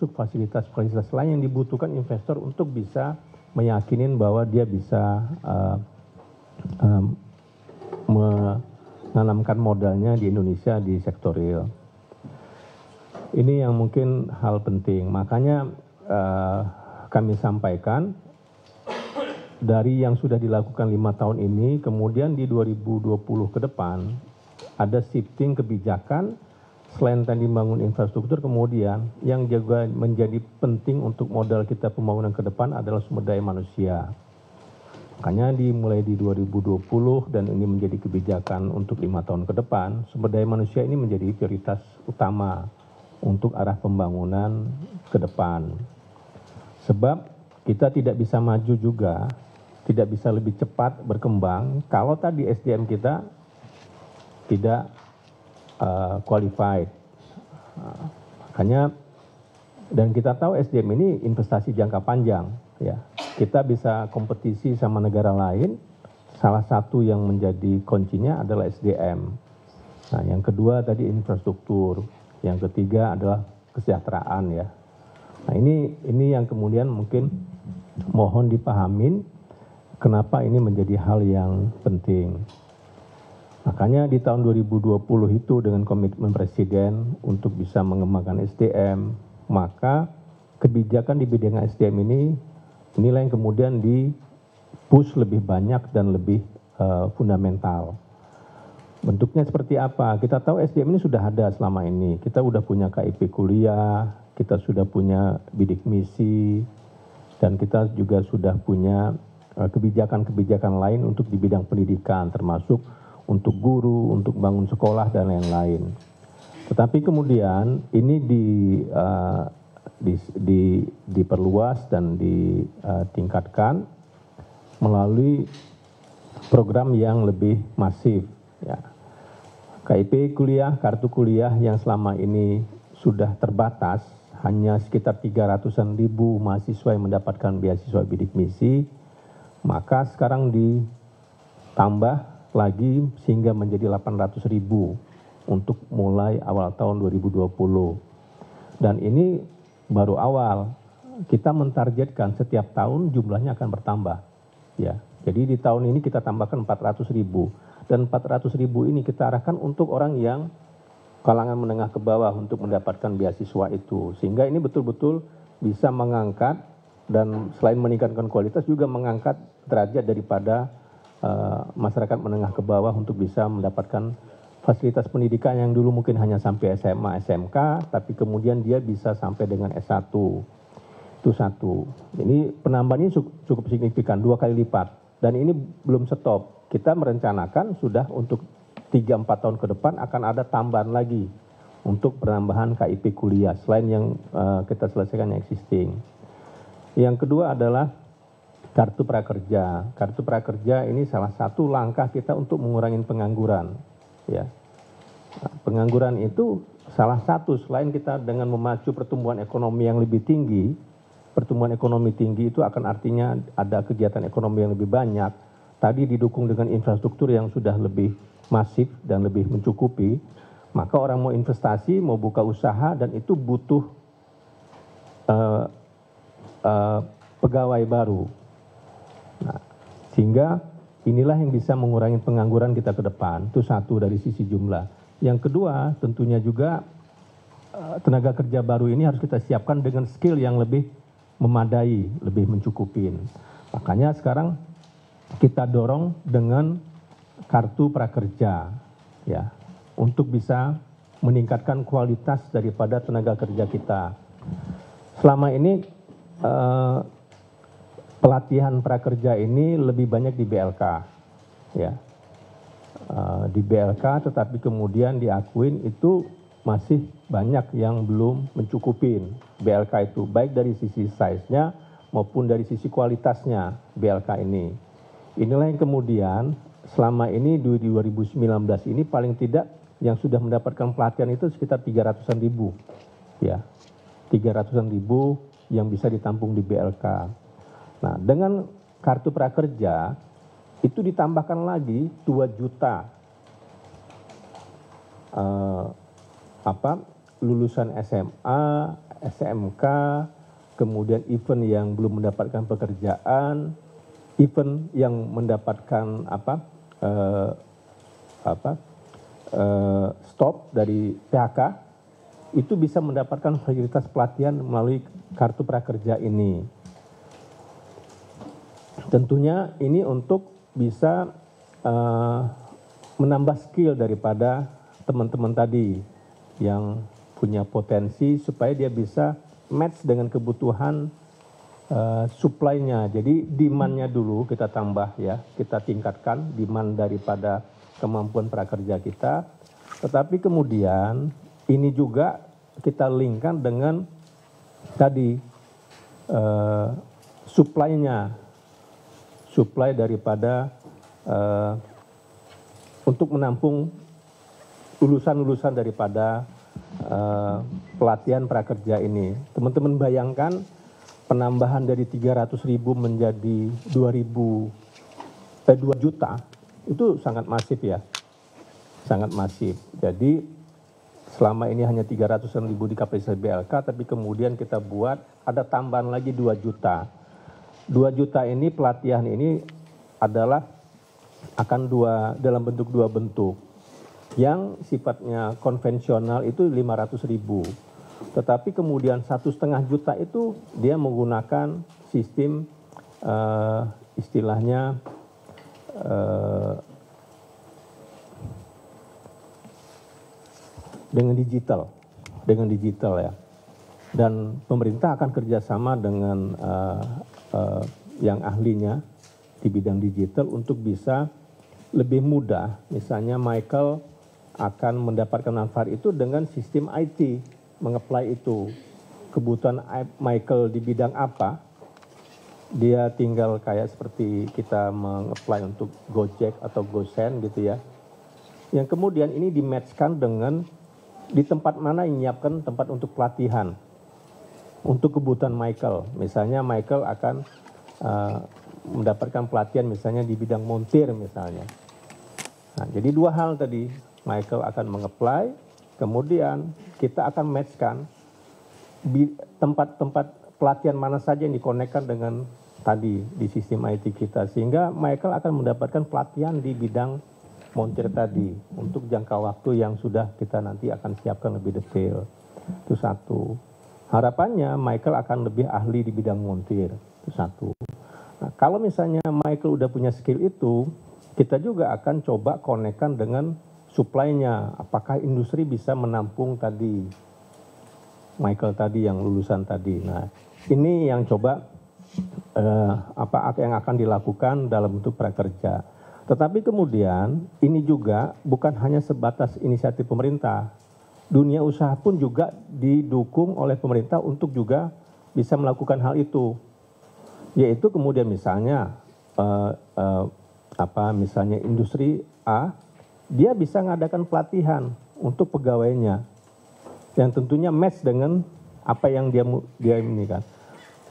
termasuk fasilitas-fasilitas lain yang dibutuhkan investor untuk bisa meyakinin bahwa dia bisa menanamkan modalnya di Indonesia di sektor real. Ini yang mungkin hal penting. Makanya kami sampaikan dari yang sudah dilakukan 5 tahun ini, kemudian di 2020 ke depan ada shifting kebijakan selain tadi membangun infrastruktur, kemudian yang juga menjadi penting untuk modal kita pembangunan ke depan adalah sumber daya manusia. Makanya dimulai di 2020 dan ini menjadi kebijakan untuk 5 tahun ke depan, sumber daya manusia ini menjadi prioritas utama untuk arah pembangunan ke depan. Sebab kita tidak bisa maju juga, tidak bisa lebih cepat berkembang kalau tadi SDM kita tidak qualified. Makanya, dan kita tahu SDM ini investasi jangka panjang, ya. Kita bisa kompetisi sama negara lain, salah satu yang menjadi kuncinya adalah SDM. Nah, yang kedua tadi infrastruktur, yang ketiga adalah kesejahteraan, ya. Nah, ini yang kemudian mungkin mohon dipahamin kenapa ini menjadi hal yang penting. Makanya di tahun 2020 itu dengan komitmen Presiden untuk bisa mengembangkan SDM, maka kebijakan di bidang SDM inilah yang kemudian di-push lebih banyak dan lebih fundamental. Bentuknya seperti apa? Kita tahu SDM ini sudah ada selama ini. Kita sudah punya KIP kuliah, kita sudah punya bidik misi, dan kita juga sudah punya kebijakan-kebijakan lain untuk di bidang pendidikan, termasuk untuk guru, untuk bangun sekolah, dan lain-lain. Tetapi kemudian ini diperluas dan ditingkatkan melalui program yang lebih masif, ya. KIP kuliah, kartu kuliah yang selama ini sudah terbatas, hanya sekitar 300-an ribu mahasiswa yang mendapatkan beasiswa bidik misi, maka sekarang ditambah lagi sehingga menjadi 800 ribu untuk mulai awal tahun 2020. Dan ini baru awal, kita mentargetkan setiap tahun jumlahnya akan bertambah, ya. Jadi di tahun ini kita tambahkan 400 ribu, dan 400 ribu ini kita arahkan untuk orang yang kalangan menengah ke bawah untuk mendapatkan beasiswa itu, sehingga ini betul-betul bisa mengangkat dan selain meningkatkan kualitas juga mengangkat derajat daripada masyarakat menengah ke bawah untuk bisa mendapatkan fasilitas pendidikan yang dulu mungkin hanya sampai SMA, SMK, tapi kemudian dia bisa sampai dengan S1. Itu satu. Ini penambahannya cukup signifikan, 2 kali lipat. Dan ini belum stop. Kita merencanakan sudah untuk 3-4 tahun ke depan akan ada tambahan lagi untuk penambahan KIP kuliah, selain yang kita selesaikan yang existing. Yang kedua adalah kartu prakerja. Kartu prakerja ini salah satu langkah kita untuk mengurangi pengangguran, ya. Pengangguran itu salah satu, selain kita dengan memacu pertumbuhan ekonomi yang lebih tinggi, pertumbuhan ekonomi tinggi itu akan artinya ada kegiatan ekonomi yang lebih banyak, tadi didukung dengan infrastruktur yang sudah lebih masif dan lebih mencukupi, maka orang mau investasi, mau buka usaha, dan itu butuh pegawai baru. Nah, sehingga inilah yang bisa mengurangi pengangguran kita ke depan. Itu satu dari sisi jumlah. Yang kedua tentunya juga tenaga kerja baru ini harus kita siapkan dengan skill yang lebih memadai, lebih mencukupin. Makanya sekarang kita dorong dengan kartu prakerja, ya, untuk bisa meningkatkan kualitas daripada tenaga kerja kita. Selama ini pelatihan prakerja ini lebih banyak di BLK, ya, di BLK, tetapi kemudian diakuin itu masih banyak yang belum mencukupin BLK itu, baik dari sisi size-nya maupun dari sisi kualitasnya BLK ini. Inilah yang kemudian selama ini di 2019 ini paling tidak yang sudah mendapatkan pelatihan itu sekitar 300-an ribu, ya, 300-an ribu yang bisa ditampung di BLK. Nah, dengan kartu prakerja itu ditambahkan lagi 2 juta lulusan SMA, SMK, kemudian event yang belum mendapatkan pekerjaan, event yang mendapatkan stop dari PHK, itu bisa mendapatkan fasilitas pelatihan melalui kartu prakerja ini. Tentunya ini untuk bisa menambah skill daripada teman-teman tadi yang punya potensi supaya dia bisa match dengan kebutuhan supply-nya. Jadi demand-nya dulu kita tambah ya, kita tingkatkan demand daripada kemampuan prakerja kita. Tetapi kemudian ini juga kita linkkan dengan tadi supply-nya, supply daripada untuk menampung lulusan-lulusan daripada pelatihan prakerja ini. Teman-teman bayangkan penambahan dari 300.000 menjadi 2 juta, itu sangat masif ya, sangat masif. Jadi selama ini hanya 300.000 di KPSBLK, tapi kemudian kita buat ada tambahan lagi 2 juta. 2 juta ini pelatihan ini adalah akan dalam bentuk 2 bentuk. Yang sifatnya konvensional itu 500.000, tetapi kemudian 1,5 juta itu dia menggunakan sistem istilahnya dengan digital ya. Dan pemerintah akan kerjasama dengan yang ahlinya di bidang digital untuk bisa lebih mudah, misalnya Michael akan mendapatkan manfaat itu dengan sistem IT, mengapply itu. Kebutuhan Michael di bidang apa, dia tinggal kayak seperti kita mengapply untuk Gojek atau Gosen gitu ya. Yang kemudian ini dimatchkan dengan di tempat mana yang menyiapkan tempat untuk pelatihan untuk kebutuhan Michael. Misalnya Michael akan mendapatkan pelatihan misalnya di bidang montir misalnya. Nah, jadi 2 hal tadi. Michael akan mengapply, kemudian kita akan matchkan tempat-tempat pelatihan mana saja yang dikonekkan dengan tadi di sistem IT kita, sehingga Michael akan mendapatkan pelatihan di bidang montir tadi untuk jangka waktu yang sudah kita nanti akan siapkan lebih detail. Itu 1. Harapannya Michael akan lebih ahli di bidang montir. Itu 1. Nah, kalau misalnya Michael udah punya skill itu, kita juga akan coba konekkan dengan supply-nya, apakah industri bisa menampung tadi Michael tadi yang lulusan tadi. Nah, ini yang coba yang akan dilakukan dalam bentuk prakerja. Tetapi kemudian ini juga bukan hanya sebatas inisiatif pemerintah. Dunia usaha pun juga didukung oleh pemerintah untuk juga bisa melakukan hal itu. Yaitu kemudian misalnya misalnya industri A, dia bisa mengadakan pelatihan untuk pegawainya yang tentunya match dengan apa yang dia ini kan.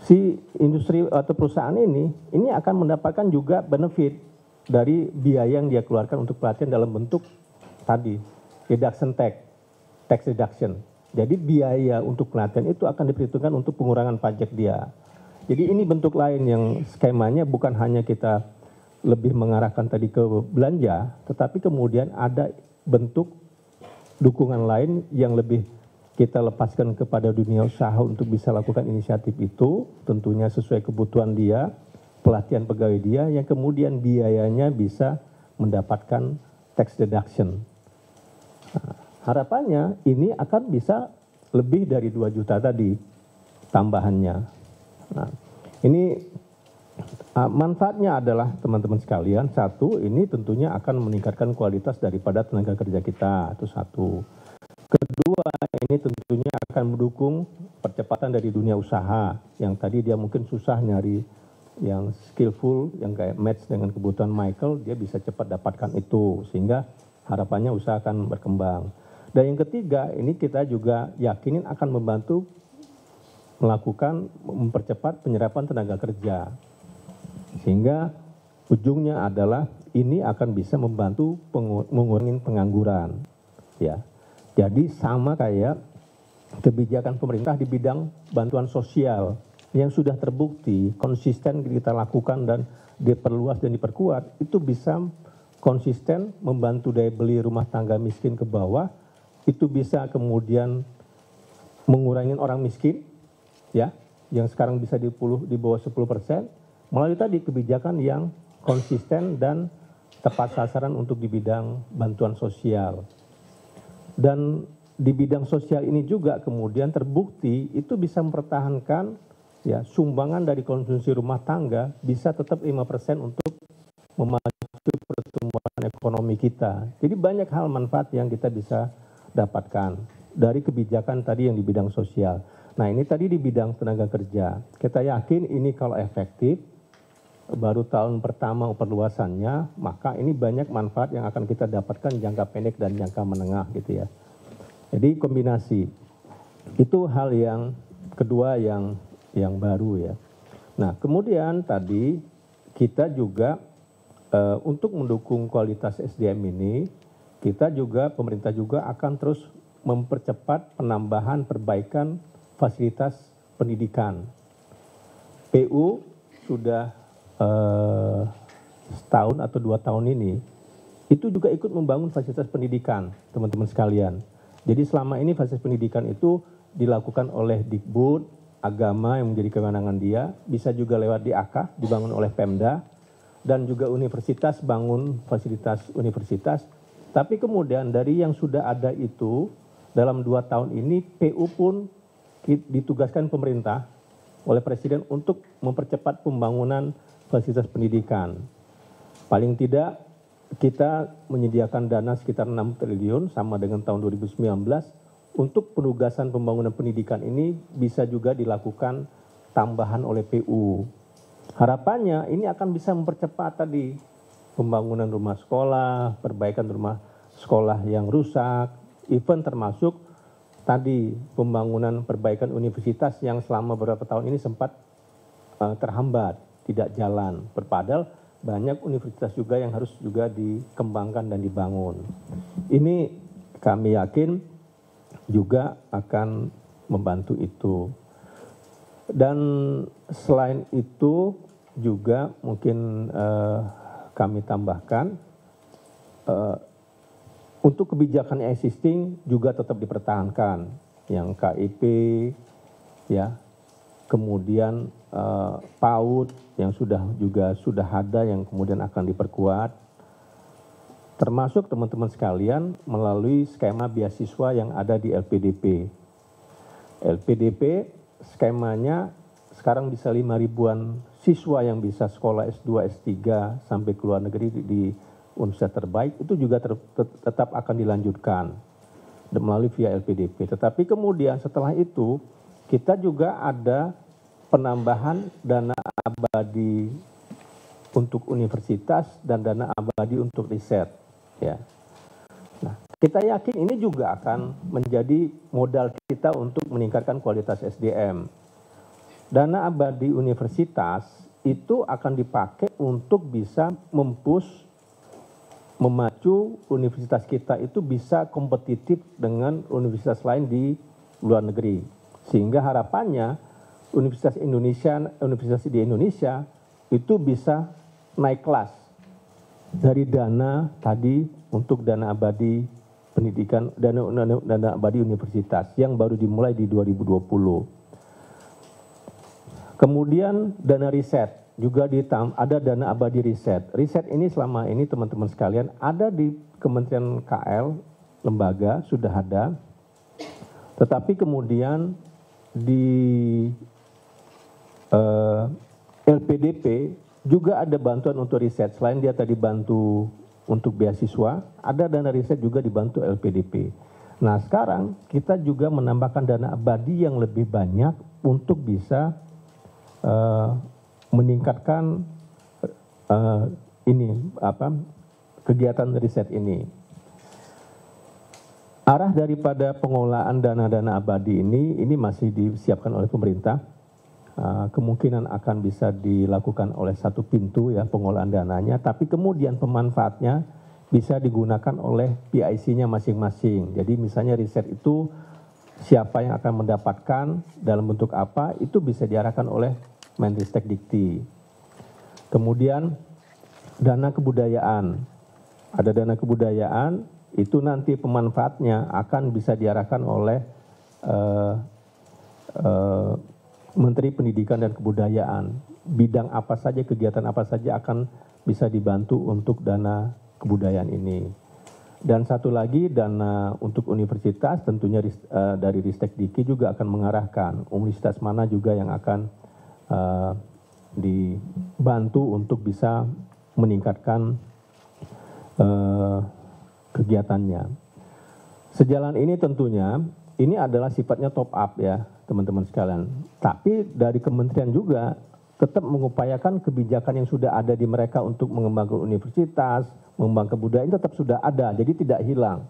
Si industri atau perusahaan ini akan mendapatkan juga benefit dari biaya yang dia keluarkan untuk pelatihan dalam bentuk tadi reduction tax reduction. Jadi biaya untuk pelatihan itu akan diperhitungkan untuk pengurangan pajak dia. Jadi ini bentuk lain yang skemanya bukan hanya kita lebih mengarahkan tadi ke belanja, tetapi kemudian ada bentuk dukungan lain yang lebih kita lepaskan kepada dunia usaha untuk bisa lakukan inisiatif itu, tentunya sesuai kebutuhan dia, pelatihan pegawai dia, yang kemudian biayanya bisa mendapatkan tax deduction. Nah, harapannya ini akan bisa lebih dari 2 juta tadi tambahannya. Nah, ini manfaatnya adalah teman-teman sekalian, 1, ini tentunya akan meningkatkan kualitas daripada tenaga kerja kita, itu 1. Kedua, ini tentunya akan mendukung percepatan dari dunia usaha yang tadi dia mungkin susah nyari yang skillful, yang kayak match dengan kebutuhan Michael, dia bisa cepat dapatkan itu, sehingga harapannya usaha akan berkembang. Dan yang ketiga, ini kita juga yakinin akan membantu melakukan mempercepat penyerapan tenaga kerja. Sehingga ujungnya adalah ini akan bisa membantu mengurangi pengangguran, ya. Jadi sama kayak kebijakan pemerintah di bidang bantuan sosial yang sudah terbukti konsisten kita lakukan dan diperluas dan diperkuat, itu bisa konsisten membantu daya beli rumah tangga miskin ke bawah, itu bisa kemudian mengurangi orang miskin, ya, yang sekarang bisa di bawah 10%, melalui tadi kebijakan yang konsisten dan tepat sasaran untuk di bidang bantuan sosial. Dan di bidang sosial ini juga kemudian terbukti itu bisa mempertahankan, ya, sumbangan dari konsumsi rumah tangga bisa tetap 5% untuk memacu pertumbuhan ekonomi kita. Jadi banyak hal manfaat yang kita bisa dapatkan dari kebijakan tadi yang di bidang sosial. Nah, ini tadi di bidang tenaga kerja. Kita yakin ini kalau efektif, baru tahun pertama perluasannya, maka ini banyak manfaat yang akan kita dapatkan jangka pendek dan jangka menengah gitu ya. Jadi kombinasi itu hal yang kedua yang baru ya. Nah kemudian tadi kita juga untuk mendukung kualitas SDM ini, kita juga pemerintah juga akan terus mempercepat penambahan perbaikan fasilitas pendidikan. PU sudah setahun atau 2 tahun ini itu juga ikut membangun fasilitas pendidikan teman-teman sekalian. Jadi selama ini fasilitas pendidikan itu dilakukan oleh Dikbud, agama yang menjadi kewenangan dia, bisa juga lewat DAK, dibangun oleh Pemda, dan juga universitas bangun fasilitas universitas. Tapi kemudian dari yang sudah ada itu, dalam 2 tahun ini PU pun ditugaskan pemerintah oleh Presiden untuk mempercepat pembangunan fasilitas pendidikan. Paling tidak, kita menyediakan dana sekitar 6 triliun sama dengan tahun 2019 untuk penugasan pembangunan pendidikan ini bisa juga dilakukan tambahan oleh PU. Harapannya ini akan bisa mempercepat tadi pembangunan rumah sekolah, perbaikan rumah sekolah yang rusak, even termasuk tadi pembangunan perbaikan universitas yang selama beberapa tahun ini sempat terhambat, tidak jalan, padahal banyak universitas juga yang harus juga dikembangkan dan dibangun. Ini kami yakin juga akan membantu itu. Dan selain itu juga mungkin kami tambahkan untuk kebijakan existing juga tetap dipertahankan, yang KIP, ya, kemudian PAUD yang sudah ada yang kemudian akan diperkuat, termasuk teman-teman sekalian melalui skema beasiswa yang ada di LPDP. LPDP skemanya sekarang bisa 5.000-an siswa yang bisa sekolah S2, S3 sampai ke luar negeri di universitas terbaik, itu juga tetap akan dilanjutkan melalui via LPDP. Tetapi kemudian setelah itu kita juga ada penambahan dana abadi untuk universitas dan dana abadi untuk riset, ya. Nah, kita yakin ini juga akan menjadi modal kita untuk meningkatkan kualitas SDM. Dana abadi universitas itu akan dipakai untuk bisa memacu universitas kita itu bisa kompetitif dengan universitas lain di luar negeri. Sehingga harapannya universitas di Indonesia itu bisa naik kelas dari dana tadi untuk dana abadi pendidikan, dana abadi universitas yang baru dimulai di 2020. Kemudian dana riset juga ada dana abadi riset. Riset ini selama ini teman-teman sekalian ada di Kementerian KL, lembaga sudah ada, tetapi kemudian di LPDP juga ada bantuan untuk riset. Selain dia tadi bantu untuk beasiswa, ada dana riset juga dibantu LPDP. Nah sekarang kita juga menambahkan dana abadi yang lebih banyak untuk bisa meningkatkan kegiatan riset ini. Arah daripada pengolahan dana-dana abadi ini masih disiapkan oleh pemerintah. Kemungkinan akan bisa dilakukan oleh satu pintu ya pengolahan dananya, tapi kemudian pemanfaatnya bisa digunakan oleh PIC-nya masing-masing. Jadi misalnya riset itu siapa yang akan mendapatkan dalam bentuk apa, itu bisa diarahkan oleh Menristek Dikti. Kemudian dana kebudayaan, ada dana kebudayaan, itu nanti pemanfaatnya akan bisa diarahkan oleh Menteri Pendidikan dan Kebudayaan. Bidang apa saja, kegiatan apa saja akan bisa dibantu untuk dana kebudayaan ini. Dan satu lagi, dana untuk universitas tentunya dari Ristek Dikti juga akan mengarahkan universitas mana juga yang akan dibantu untuk bisa meningkatkan kegiatannya. Sejalan ini tentunya, ini adalah sifatnya top up ya teman-teman sekalian. Tapi dari kementerian juga tetap mengupayakan kebijakan yang sudah ada di mereka untuk mengembangkan universitas, mengembangkan budaya, tetap sudah ada, jadi tidak hilang.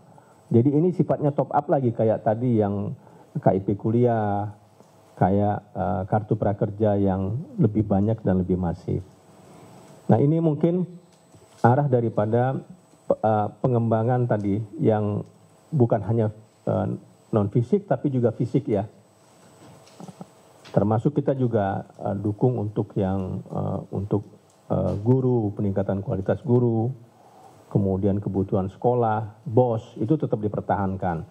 Jadi ini sifatnya top up lagi, kayak tadi yang KIP kuliah, kayak kartu prakerja yang lebih banyak dan lebih masif. Nah ini mungkin arah daripada pengembangan tadi yang bukan hanya non fisik tapi juga fisik ya, termasuk kita juga dukung untuk yang guru, peningkatan kualitas guru, kemudian kebutuhan sekolah, BOS itu tetap dipertahankan.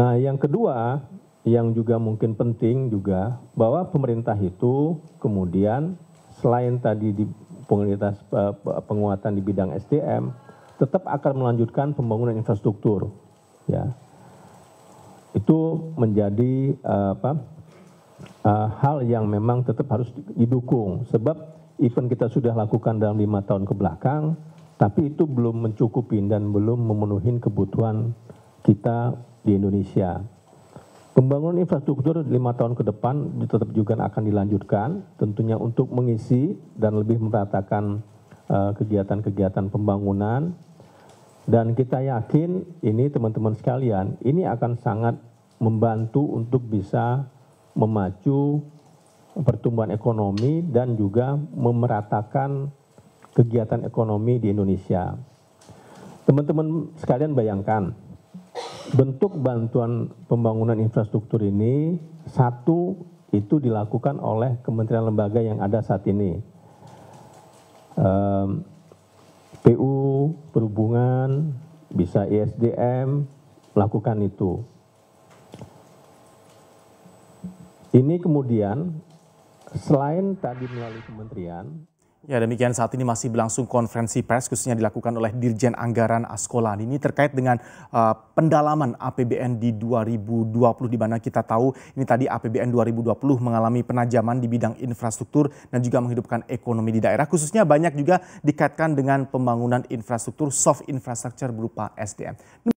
Nah yang kedua yang juga mungkin penting juga, bahwa pemerintah itu kemudian selain tadi di penguatan di bidang SDM, tetap akan melanjutkan pembangunan infrastruktur, ya. Itu menjadi hal yang memang tetap harus didukung, sebab event kita sudah lakukan dalam 5 tahun ke belakang, tapi itu belum mencukupi dan belum memenuhi kebutuhan kita di Indonesia. Pembangunan infrastruktur 5 tahun ke depan tetap juga akan dilanjutkan, tentunya untuk mengisi dan lebih meratakan kegiatan-kegiatan pembangunan. Dan kita yakin ini teman-teman sekalian, ini akan sangat membantu untuk bisa memacu pertumbuhan ekonomi dan juga memeratakan kegiatan ekonomi di Indonesia. Teman-teman sekalian bayangkan, bentuk bantuan pembangunan infrastruktur ini, satu, itu dilakukan oleh kementerian lembaga yang ada saat ini. PU, Perhubungan, bisa ISDM, lakukan itu. Ini kemudian, selain tadi melalui kementerian. Ya, demikian saat ini masih berlangsung konferensi pers khususnya dilakukan oleh Dirjen Anggaran Askolani ini terkait dengan pendalaman APBN di 2020, di mana kita tahu ini tadi APBN 2020 mengalami penajaman di bidang infrastruktur dan juga menghidupkan ekonomi di daerah, khususnya banyak juga dikaitkan dengan pembangunan infrastruktur, soft infrastructure berupa SDM.